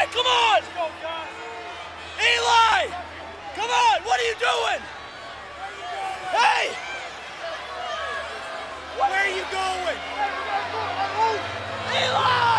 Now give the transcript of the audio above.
Eli, come on! Eli! Come on, what are you doing? Hey! Where are you going? Eli!